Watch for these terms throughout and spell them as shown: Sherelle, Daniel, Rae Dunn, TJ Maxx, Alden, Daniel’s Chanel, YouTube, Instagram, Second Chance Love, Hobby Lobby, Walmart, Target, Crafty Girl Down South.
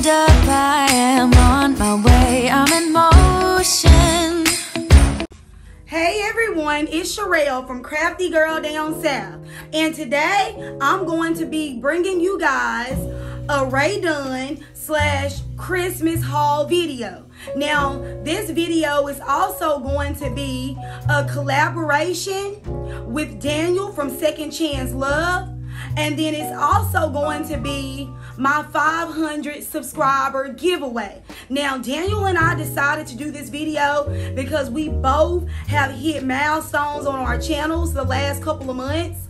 Hold up, I am on my way, I'm in motion. Hey everyone, it's Sherelle from Crafty Girl Down South, and today I'm going to be bringing you guys a Rae Dunn / Christmas haul video. Now, this video is also going to be a collaboration with Daniel from Second Chance Love, and then it's also going to be my 500 subscriber giveaway. Now, Daniel and I decided to do this video because we both have hit milestones on our channels the last couple of months.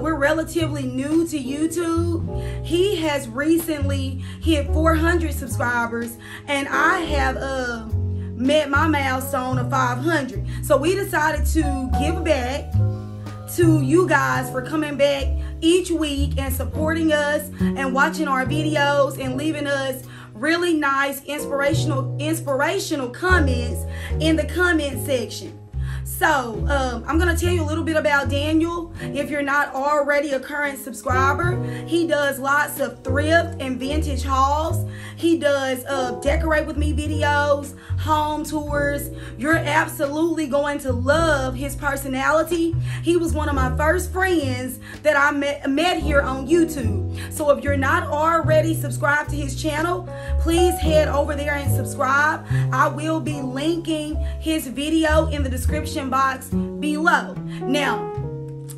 We're relatively new to YouTube. He has recently hit 400 subscribers, and I have met my milestone of 500. So we decided to give back to you guys for coming back each week and supporting us and watching our videos and leaving us really nice inspirational comments in the comment section. So, I'm going to tell you a little bit about Daniel. If you're not already a current subscriber, he does lots of thrift and vintage hauls. He does decorate with me videos, home tours. You're absolutely going to love his personality. He was one of my first friends that I met here on YouTube. So if you're not already subscribed to his channel, please head over there and subscribe. I will be linking his video in the description box below. Now,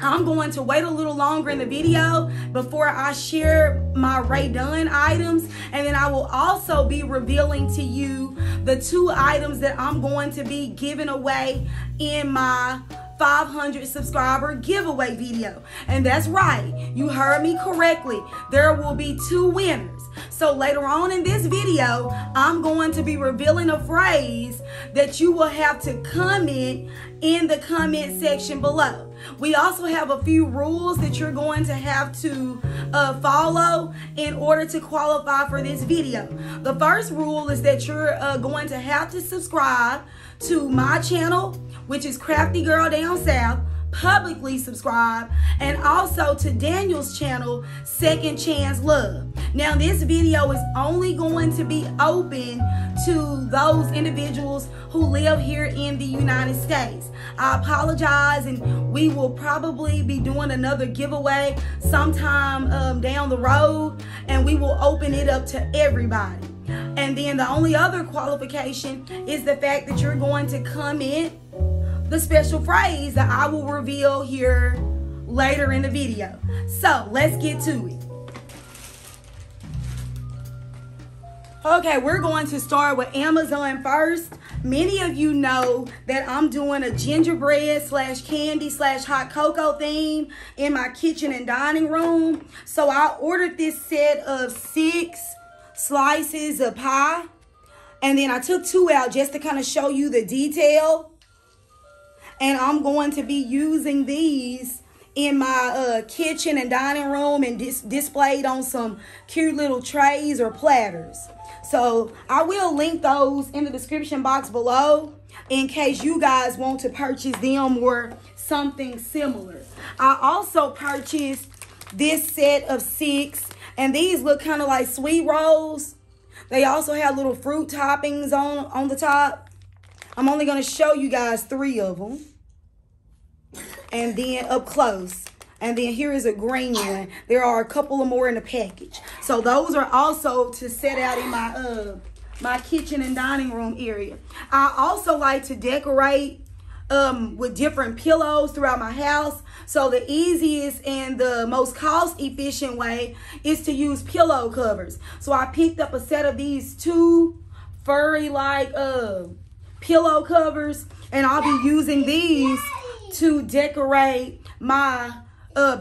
I'm going to wait a little longer in the video before I share my Rae Dunn items, and then I will also be revealing to you the two items that I'm going to be giving away in my 500 subscriber giveaway video. And that's right, you heard me correctly, there will be two winners. So later on in this video, I'm going to be revealing a phrase that you will have to comment in the comment section below. We also have a few rules that you're going to have to follow in order to qualify for this video. The first rule is that you're going to have to subscribe to my channel, which is Crafty Girl Down South, publicly subscribe, and also to Daniel's channel, Second Chance Love. Now, this video is only going to be open to those individuals who live here in the United States. I apologize, and we will probably be doing another giveaway sometime down the road, and we will open it up to everybody. And then the only other qualification is the fact that you're going to comment the special phrase that I will reveal here later in the video. So let's get to it. Okay, we're going to start with Amazon first. Many of you know that I'm doing a gingerbread / candy / hot cocoa theme in my kitchen and dining room. So I ordered this set of 6 slices of pie, and then I took 2 out just to kind of show you the detail. And I'm going to be using these in my kitchen and dining room and displayed on some cute little trays or platters. So I will link those in the description box below in case you guys want to purchase them or something similar. I also purchased this set of 6, and these look kind of like sweet rolls. They also have little fruit toppings on the top. I'm only going to show you guys 3 of them, and then up close. And then here is a green one. There are a couple of more in the package. So those are also to set out in my kitchen and dining room area. I also like to decorate with different pillows throughout my house. So the easiest and the most cost efficient way is to use pillow covers. So I picked up a set of these 2 furry like pillow covers, and I'll be using these to decorate my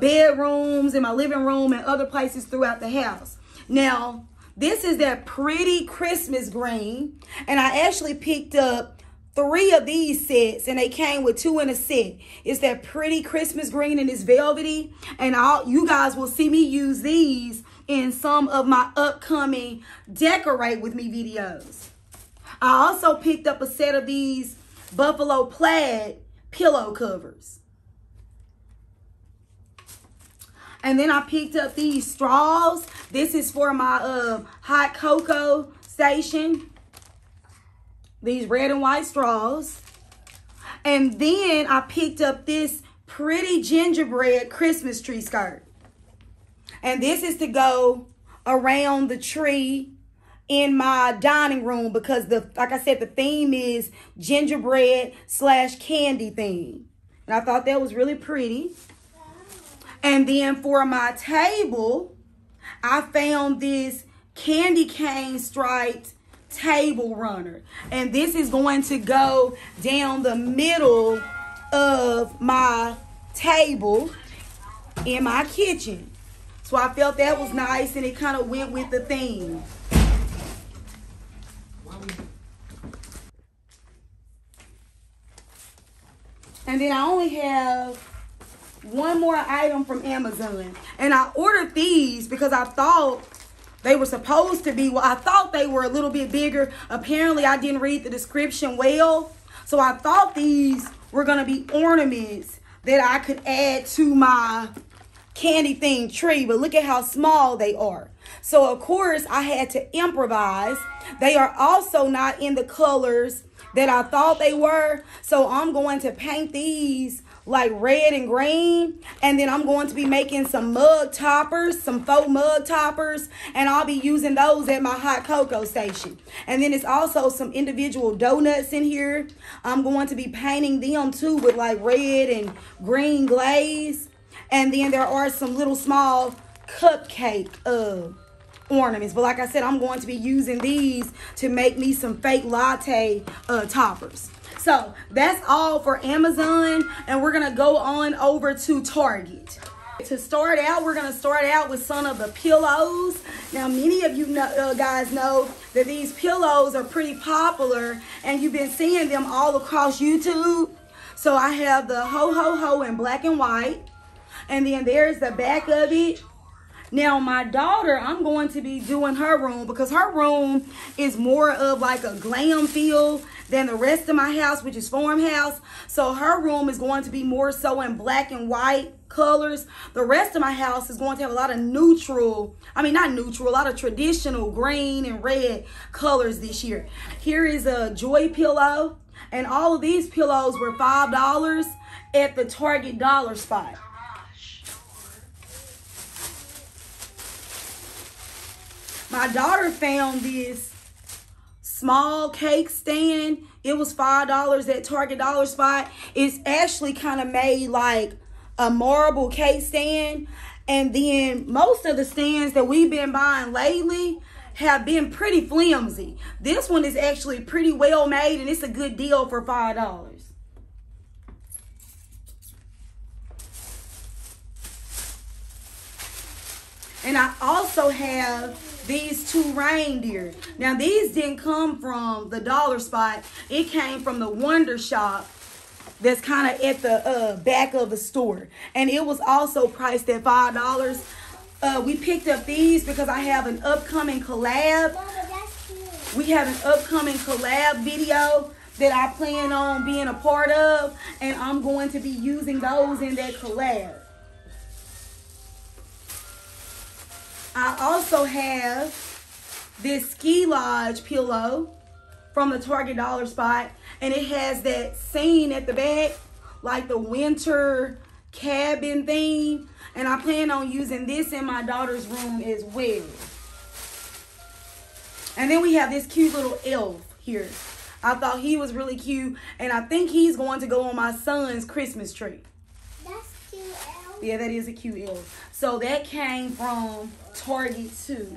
bedrooms and my living room and other places throughout the house. Now, this is that pretty Christmas green, and I actually picked up 3 of these sets, and they came with 2 in a set. It's that pretty Christmas green, and it's velvety, and you guys will see me use these in some of my upcoming Decorate With Me videos. I also picked up a set of these buffalo plaid pillow covers. And then I picked up these straws. This is for my hot cocoa station. These red and white straws. And then I picked up this pretty gingerbread Christmas tree skirt. And this is to go around the tree in my dining room because, like I said, the theme is gingerbread / candy theme. And I thought that was really pretty. And then for my table, I found this candy cane striped table runner. And this is going to go down the middle of my table in my kitchen. So I felt that was nice, and it kind of went with the theme. And then I only have one more item from Amazon. And I ordered these because I thought they were supposed to be, well, I thought they were a little bit bigger. Apparently, I didn't read the description well. So I thought these were going to be ornaments that I could add to my candy theme tree, but look at how small they are. So of course I had to improvise. They are also not in the colors that I thought they were, so I'm going to paint these like red and green, and then I'm going to be making some mug toppers, some faux mug toppers, and I'll be using those at my hot cocoa station. And then it's also some individual donuts in here. I'm going to be painting them too with like red and green glaze. And then there are some little small cupcake ornaments. But like I said, I'm going to be using these to make me some fake latte toppers. So that's all for Amazon. And we're going to go on over to Target. To start out, we're going to start out with some of the pillows. Now, many of you guys know that these pillows are pretty popular. And you've been seeing them all across YouTube. So I have the Ho Ho Ho in black and white. And then there's the back of it. Now, my daughter, I'm going to be doing her room because her room is more of like a glam feel than the rest of my house, which is farmhouse. So her room is going to be more so in black and white colors. The rest of my house is going to have a lot of neutral, I mean, not neutral, a lot of traditional green and red colors this year. Here is a joy pillow. And all of these pillows were $5 at the Target dollar spot. My daughter found this small cake stand. It was $5 at Target dollar spot. It's actually kind of made like a marble cake stand. And then most of the stands that we've been buying lately have been pretty flimsy. This one is actually pretty well made, and it's a good deal for $5. And I also have these two reindeer. Now, these didn't come from the dollar spot. It came from the Wonder Shop that's kind of at the back of the store. And it was also priced at $5. We picked up these because I have an upcoming collab. Mama, that's cute. We have an upcoming collab video that I plan on being a part of. And I'm going to be using those in that collab. I also have this Ski Lodge pillow from the Target dollar spot, and it has that scene at the back, like the winter cabin theme, and I plan on using this in my daughter's room as well. And then we have this cute little elf here. I thought he was really cute, and I think he's going to go on my son's Christmas tree. That's cute, elf. Yeah, that is a cute elf. So that came from Target too.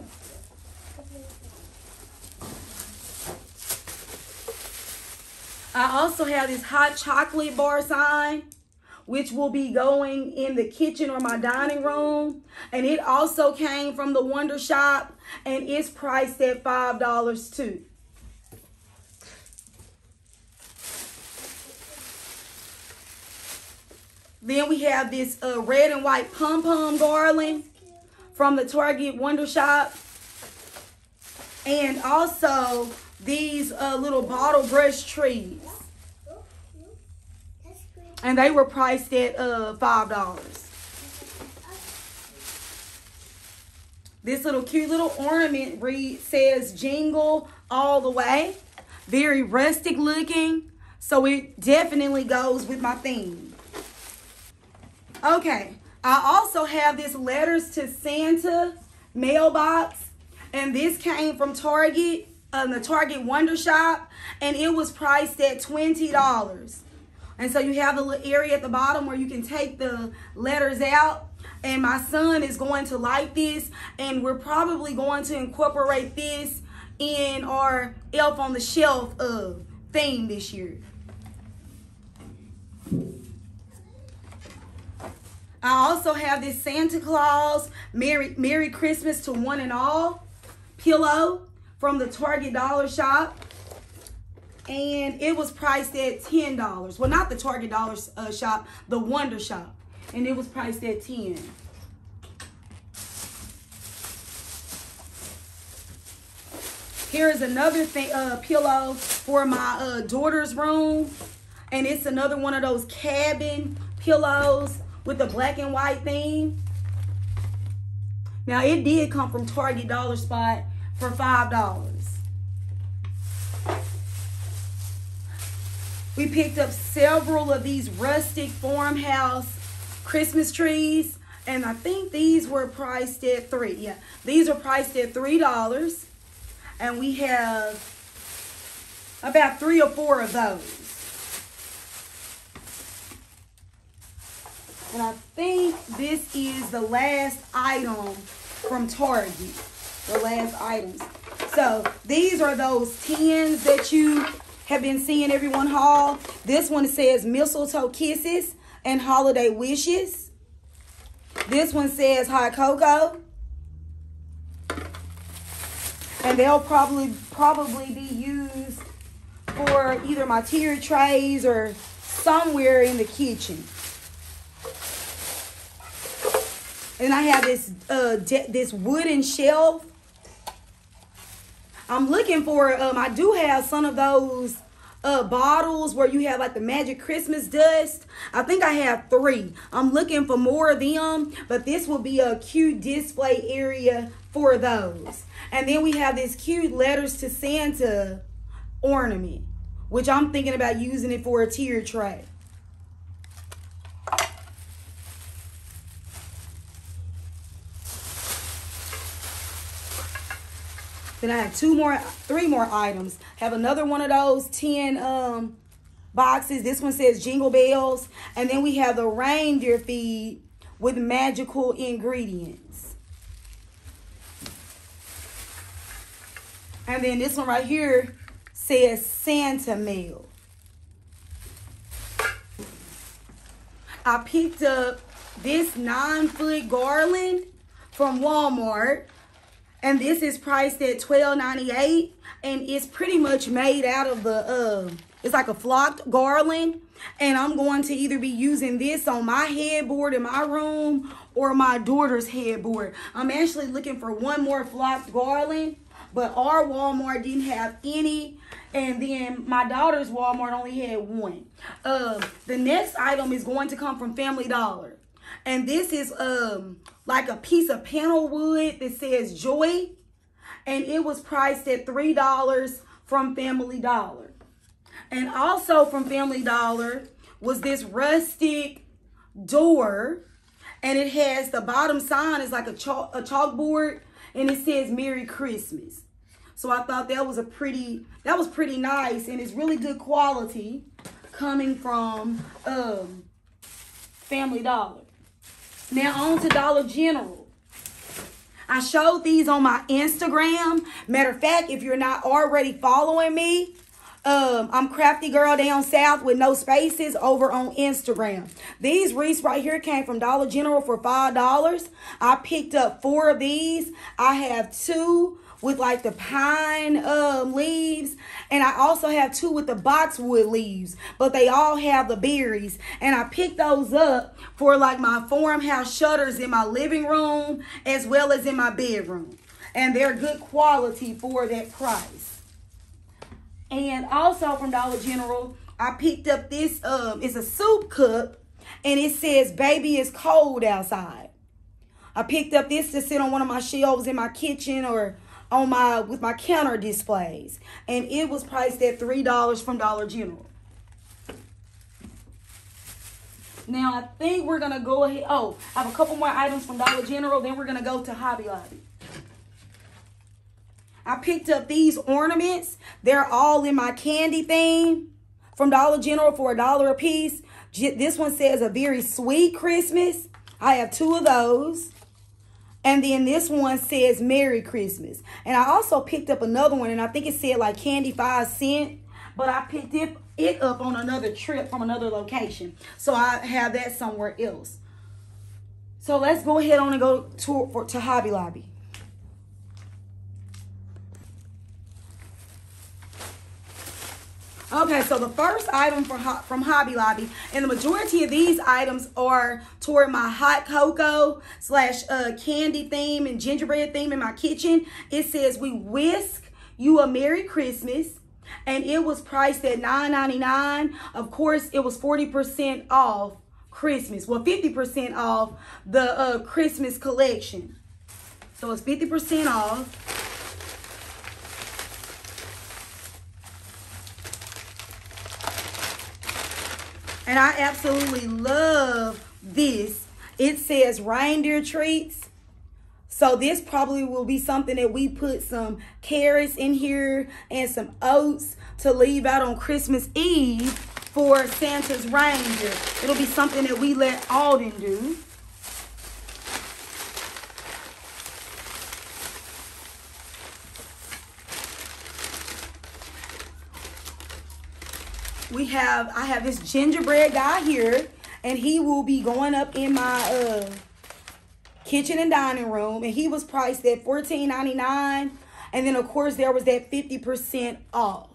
I also have this hot chocolate bar sign, which will be going in the kitchen or my dining room. And it also came from the Wonder Shop, and it's priced at $5 too. Then we have this red and white pom-pom garland from the Target Wonder Shop. And also these little bottle brush trees. And they were priced at $5. This little cute little ornament read says jingle all the way. Very rustic looking. So it definitely goes with my theme. Okay. I also have this Letters to Santa mailbox. And this came from Target, the Target Wonder Shop. And it was priced at $20. And so you have a little area at the bottom where you can take the letters out. And my son is going to like this. And we're probably going to incorporate this in our Elf on the Shelf theme this year. I also have this Santa Claus Merry Christmas to One and All pillow from the Target Dollar Shop. And it was priced at $10. Well, not the Target Dollar Shop, the Wonder Shop. And it was priced at $10. Here is another pillow for my daughter's room. And it's another one of those cabin pillows with a black and white theme. Now, it did come from Target Dollar Spot for $5. We picked up several of these rustic farmhouse Christmas trees, and I think these were priced at $3. Yeah, these are priced at $3, and we have about 3 or 4 of those. And I think this is the last item from Target, the last items. So these are those tins that you have been seeing everyone haul. This one says mistletoe kisses and holiday wishes. This one says hot cocoa. And they'll probably be used for either my tier trays or somewhere in the kitchen. And I have this this wooden shelf. I'm looking for, I do have some of those bottles where you have like the magic Christmas dust. I think I have 3. I'm looking for more of them, but this will be a cute display area for those. And then we have this cute Letters to Santa ornament, which I'm thinking about using it for a tier tray. Then I have 3 more items. Have another one of those tin boxes. This one says Jingle Bells. And then we have the reindeer feed with magical ingredients. And then this one right here says Santa Mail. I picked up this 9-foot garland from Walmart. And this is priced at $12.98, and it's pretty much made out of the, it's like a flocked garland. And I'm going to either be using this on my headboard in my room or my daughter's headboard. I'm actually looking for one more flocked garland, but our Walmart didn't have any. And then my daughter's Walmart only had one. The next item is going to come from Family Dollar. And this is like a piece of panel wood that says Joy. And it was priced at $3 from Family Dollar. And also from Family Dollar was this rustic door. And it has the bottom sign is like a chalkboard. And it says Merry Christmas. So I thought that was pretty nice. And it's really good quality coming from Family Dollar. Now on to Dollar General. I showed these on my Instagram. Matter of fact, if you're not already following me, I'm Crafty Girl Down South with no spaces over on Instagram. These wreaths right here came from Dollar General for $5. I picked up 4 of these. I have 2 with like the pine leaves. And I also have 2 with the boxwood leaves, but they all have the berries. And I picked those up for like my farmhouse shutters in my living room as well as in my bedroom. And they're good quality for that price. And also from Dollar General, I picked up this, it's a soup cup, and it says, "Baby, it's cold outside." I picked up this to sit on one of my shelves in my kitchen or on my with my counter displays. And it was priced at $3 from Dollar General. Now, I think we're going to go ahead. Oh, I have a couple more items from Dollar General. Then we're going to go to Hobby Lobby. I picked up these ornaments. They're all in my candy theme from Dollar General for $1 a piece. This one says "A Very Sweet Christmas." I have two of those. And then this one says "Merry Christmas." And I also picked up another one, and I think it said like "Candy 5 cent." But I picked it up on another trip from another location. So I have that somewhere else. So let's go ahead on and go to Hobby Lobby. Okay, so the first item from Hobby Lobby, and the majority of these items are toward my hot cocoa slash candy theme and gingerbread theme in my kitchen. It says, "We Wish You a Merry Christmas." And it was priced at $9.99. Of course, it was 40% off Christmas. Well, 50% off the Christmas collection. So it's 50% off. And I absolutely love this. It says "Reindeer Treats." So this probably will be something that we put some carrots in here and some oats to leave out on Christmas Eve for Santa's reindeer. It'll be something that we let Alden do. I have this gingerbread guy here, and he will be going up in my kitchen and dining room, and he was priced at $14.99. and then of course there was that 50% off.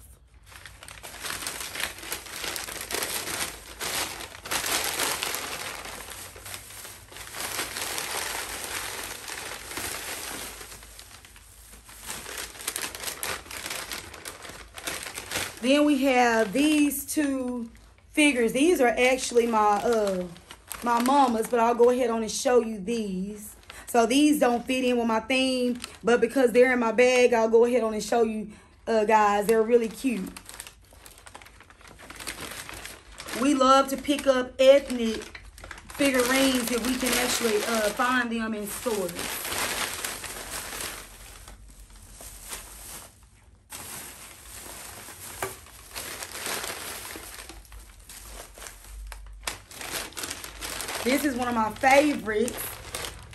Then we have these two figures. These are actually my my mama's, but I'll go ahead on and show you these. So these don't fit in with my theme, but because they're in my bag, I'll go ahead on and show you guys. They're really cute. We love to pick up ethnic figurines if we can actually find them in stores. This is one of my favorites,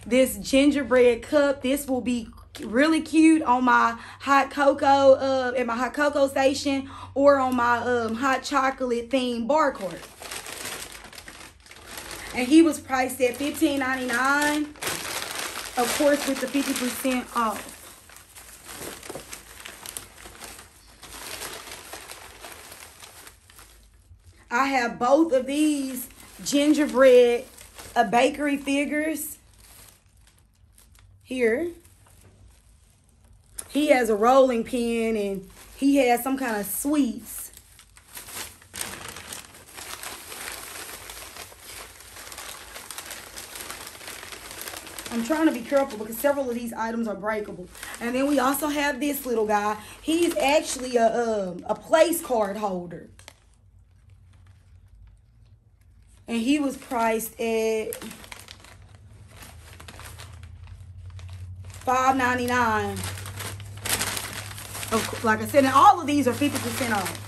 this gingerbread cup. This will be really cute on my hot cocoa, at my hot cocoa station, or on my hot chocolate themed bar cart. And he was priced at $15.99, of course with the 50% off. I have both of these gingerbread bakery figures here. He has a rolling pin and he has some kind of sweets. I'm trying to be careful because several of these items are breakable. And then we also have this little guy. He's actually a place card holder. And he was priced at $5.99. Oh, like I said, and all of these are 50% off.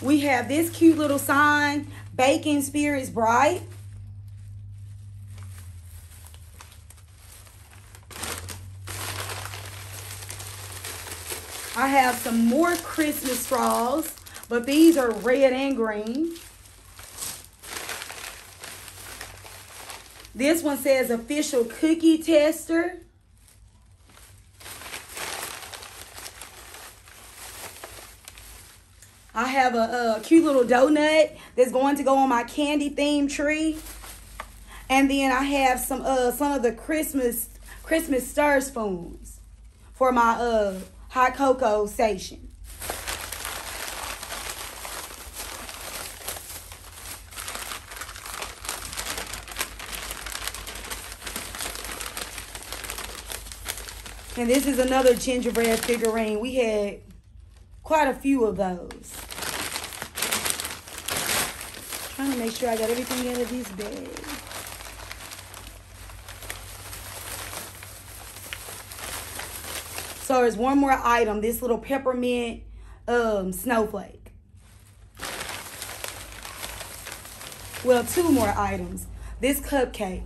We have this cute little sign, "Baking Spirits Bright." I have some more Christmas straws, but these are red and green. This one says "Official Cookie Tester." I have a cute little donut that's going to go on my candy themed tree. And then I have some of the Christmas stir spoons for my hot cocoa station. And this is another gingerbread figurine. We had quite a few of those. I'm trying to make sure I got everything out of this bag. So there's one more item, this little peppermint snowflake. Well, two more items. This cupcake.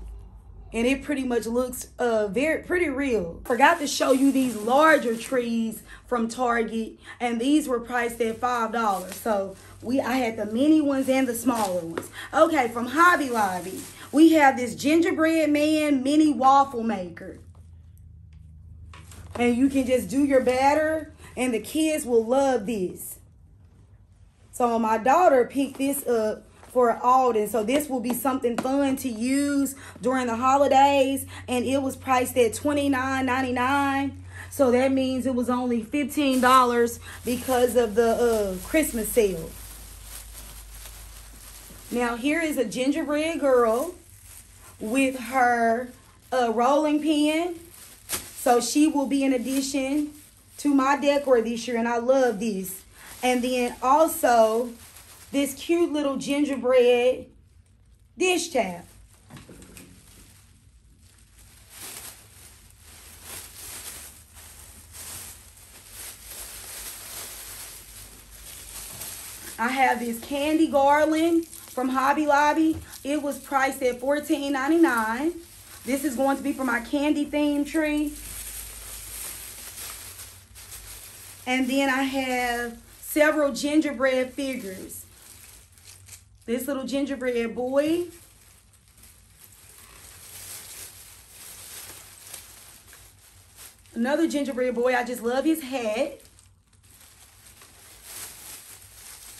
And it pretty much looks pretty real. Forgot to show you these larger trees from Target, and these were priced at $5. So I had the mini ones and the smaller ones. Okay, from Hobby Lobby, we have this gingerbread man mini waffle maker. And you can just do your batter, and the kids will love this. So my daughter picked this up for Alden, so this will be something fun to use during the holidays, and it was priced at $29.99, so that means it was only $15 because of the Christmas sale. Now here is a gingerbread girl with her rolling pin, so she will be an addition to my decor this year, and I love this. And then also this cute little gingerbread dish tap. I have this candy garland from Hobby Lobby. It was priced at $14.99. This is going to be for my candy theme tree. And then I have several gingerbread figures. This little gingerbread boy. Another gingerbread boy. I just love his hat.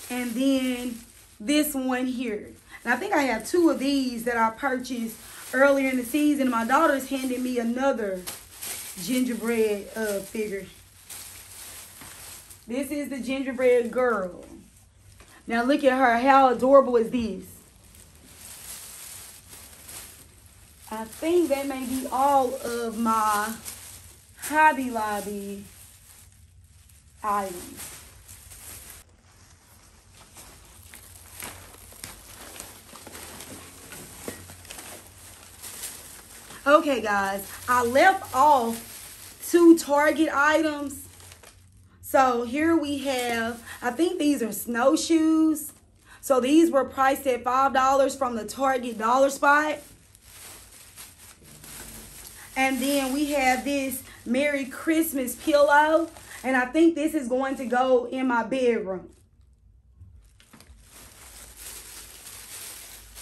And then this one here. And I think I have two of these that I purchased earlier in the season. My daughter's handed me another gingerbread figure. This is the gingerbread girl. Now look at her, how adorable is this? I think that may be all of my Hobby Lobby items. Okay guys, I left off two Target items. So here we have, I think these are snowshoes. So these were priced at $5 from the Target dollar spot. And then we have this Merry Christmas pillow. And I think this is going to go in my bedroom.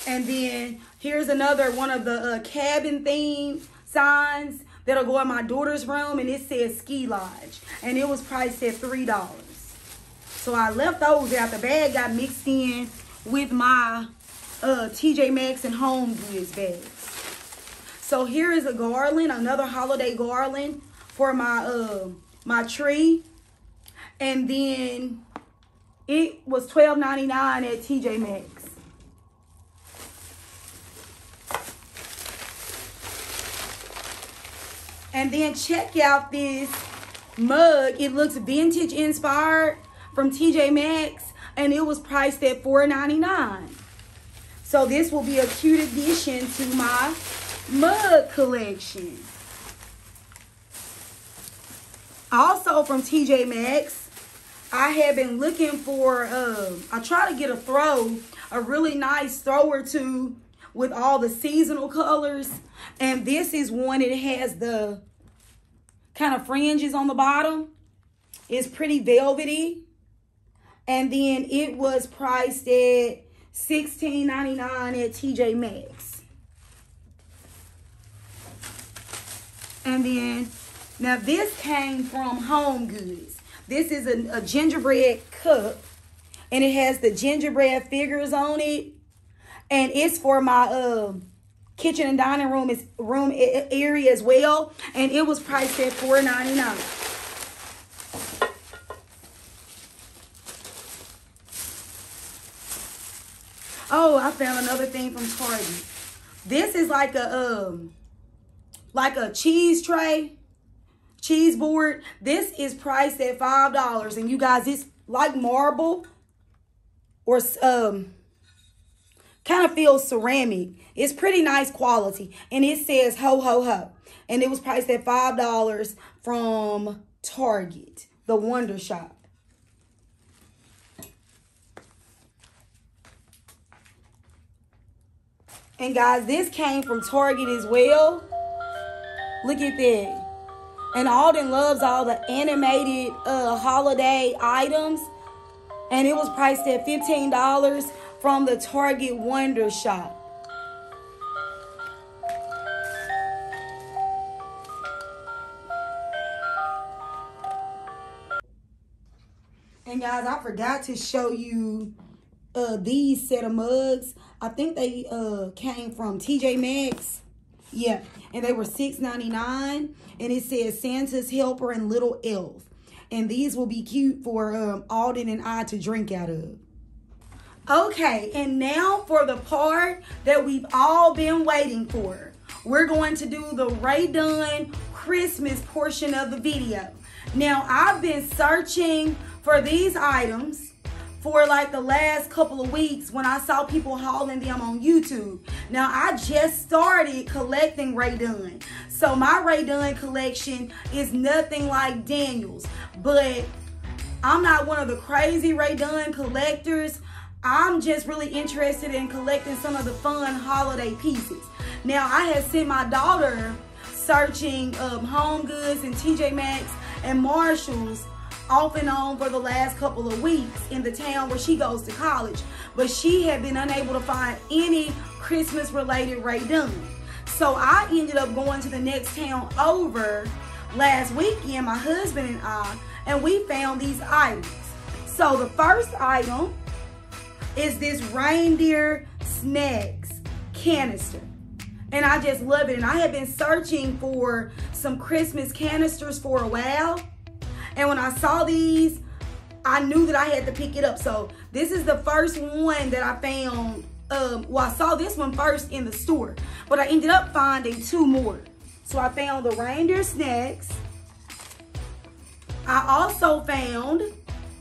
And then here's another one of the cabin theme signs that'll go in my daughter's room, and it says Ski Lodge, and it was priced at $3. So I left those out. The bag got mixed in with my TJ Maxx and Home Goods bags. So here is a garland, another holiday garland for my my tree, and then it was $12.99 at TJ Maxx. And then check out this mug. It looks vintage inspired from TJ Maxx, and it was priced at $4.99. So this will be a cute addition to my mug collection. Also from TJ Maxx, I have been looking for, I try to get a really nice throw or two with all the seasonal colors. And this is one, it has the kind of fringes on the bottom. It's pretty velvety. And then it was priced at $16.99 at TJ Maxx. And then, now this came from Home Goods. This is a gingerbread cup, and it has the gingerbread figures on it. And it's for my kitchen and dining room area as well. And it was priced at $4.99. Oh, I found another thing from Target. This is like a cheese tray, cheese board. This is priced at $5. And you guys, it's like marble or kind of feels ceramic. It's pretty nice quality. And it says ho, ho, ho. And it was priced at $5 from Target, the Wonder Shop. And guys, this came from Target as well. Look at that. And Alden loves all the animated holiday items. And it was priced at $15 from the Target Wonder Shop. And guys, I forgot to show you these set of mugs. I think they came from TJ Maxx. Yeah, and they were $6.99, and it says Santa's Helper and Little Elf. And these will be cute for Alden and I to drink out of. Okay, and now for the part that we've all been waiting for. We're going to do the Rae Dunn Christmas portion of the video. Now, I've been searching for these items for like the last couple of weeks when I saw people hauling them on YouTube. Now, I just started collecting Rae Dunn. So my Rae Dunn collection is nothing like Daniel's, but I'm not one of the crazy Rae Dunn collectors. I'm just really interested in collecting some of the fun holiday pieces. Now, I have sent my daughter searching Home Goods and TJ Maxx and Marshall's off and on for the last couple of weeks in the town where she goes to college, but she had been unable to find any Christmas related Rae Dunn. So I ended up going to the next town over last weekend, my husband and I, and we found these items. So the first item is this reindeer snacks canister. And I just love it. And I had been searching for some Christmas canisters for a while. And when I saw these, I knew that I had to pick it up. So this is the first one that I found. Well, I saw this one first in the store, but I ended up finding two more. So I found the reindeer snacks. I also found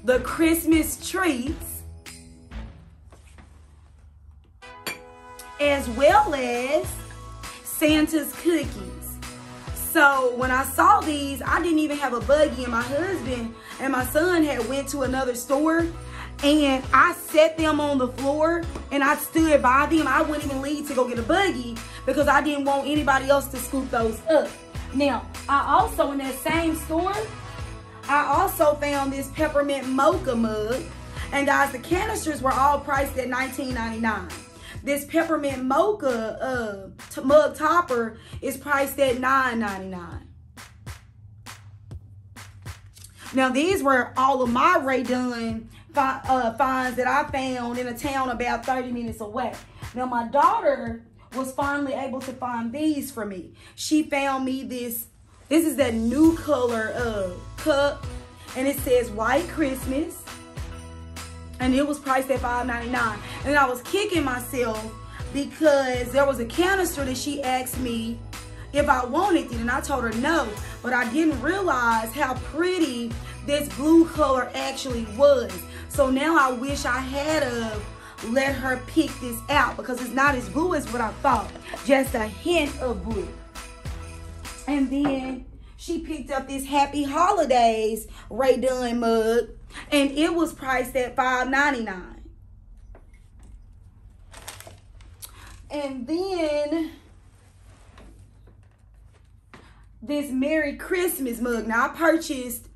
the Christmas treats, as well as Santa's cookies. So when I saw these, I didn't even have a buggy, and my husband and my son had went to another store, and I set them on the floor and I stood by them. I wouldn't even leave to go get a buggy because I didn't want anybody else to scoop those up. Now, I also, in that same store, I also found this peppermint mocha mug. And guys, the canisters were all priced at $19.99. This peppermint mocha mug topper is priced at $9.99. Now, these were all of my Rae Dunn finds that I found in a town about 30 minutes away. Now, my daughter was finally able to find these for me. She found me this. This is that new color cup, and it says White Christmas. And it was priced at $5.99. And I was kicking myself because there was a canister that she asked me if I wanted it, and I told her no, but I didn't realize how pretty this blue color actually was. So now I wish I had let her pick this out because it's not as blue as what I thought. Just a hint of blue. And then she picked up this Happy Holidays Rae Dunn mug, and it was priced at $5.99. And then this Merry Christmas mug. Now, I purchased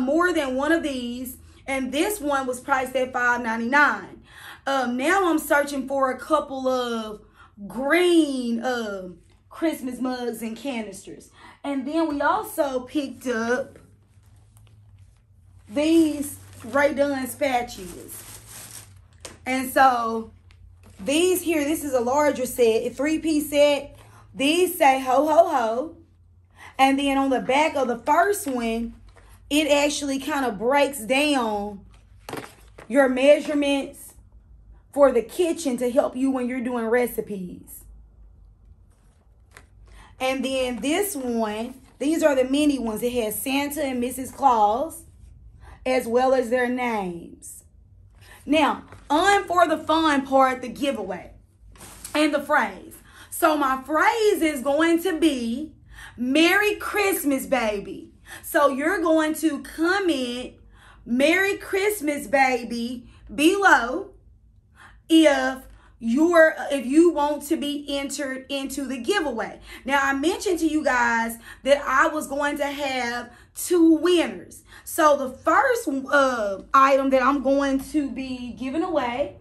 more than one of these, and this one was priced at $5.99. Now I'm searching for a couple of green Christmas mugs and canisters. And then we also picked up these Rae Dunn spatulas. And so these here, this is a larger set, a three-piece set. These say ho, ho, ho. And then on the back of the first one, it actually kind of breaks down your measurements for the kitchen to help you when you're doing recipes. And then this one These are the mini ones. It has Santa and Mrs. Claus, as well as their names. Now, on for the fun part, the giveaway and the phrase. So my phrase is going to be, Merry Christmas, baby. So you're going to comment, Merry Christmas, baby, below if you want to be entered into the giveaway. Now, I mentioned to you guys that I was going to have two winners. So the first item that I'm going to be giving away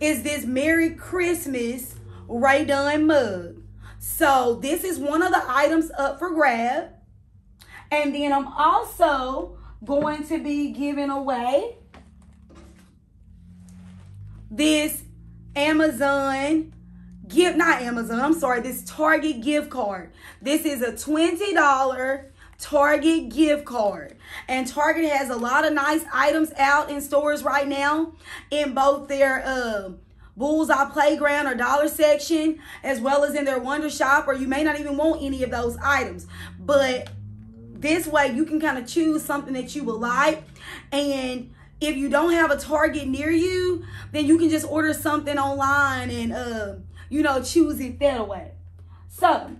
is this Merry Christmas Rae Dunn mug. So this is one of the items up for grab. And then I'm also going to be giving away this this Target gift card. This is a $20 Target gift card. And Target has a lot of nice items out in stores right now in both their Bullseye Playground or Dollar Section, as well as in their Wonder Shop, or you may not even want any of those items. But this way you can kind of choose something that you would like. And if you don't have a Target near you, then you can just order something online and, choose it that way. So,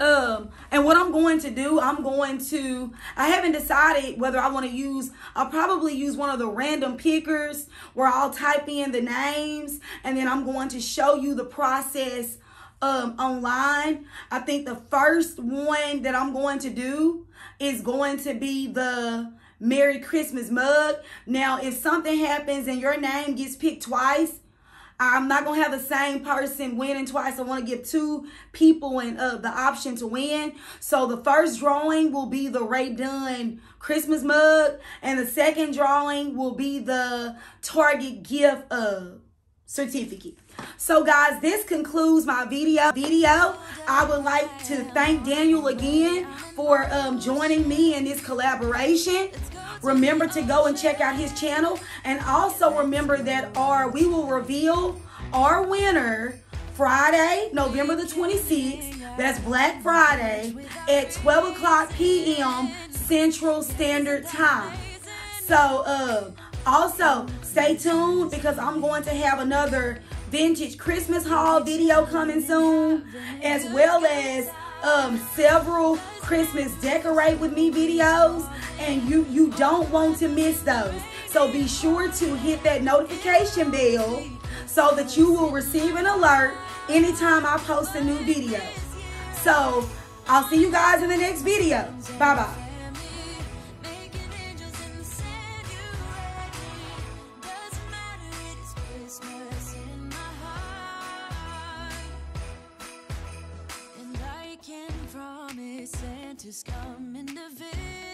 and what I'm going to do, I haven't decided whether I want to use, I'll probably use one of the random pickers where I'll type in the names and then I'm going to show you the process online. I think the first one that I'm going to do is going to be the Merry Christmas mug. Now, if something happens and your name gets picked twice, I'm not going to have the same person winning twice. I want to give two people the option to win. So the first drawing will be the Rae Dunn Christmas mug. And the second drawing will be the Target gift certificate. So guys, this concludes my video. I would like to thank Daniel again for joining me in this collaboration. Remember to go and check out his channel, and also remember that we will reveal our winner Friday, November the 26th, that's Black Friday, at 12 o'clock p.m. Central Standard Time. So also stay tuned, because I'm going to have another vintage Christmas haul video coming soon, as well as several Christmas decorate with me videos, and you don't want to miss those. So be sure to hit that notification bell so that you will receive an alert anytime I post a new video. So I'll see you guys in the next video. Bye bye. Promise Santa's coming to visit.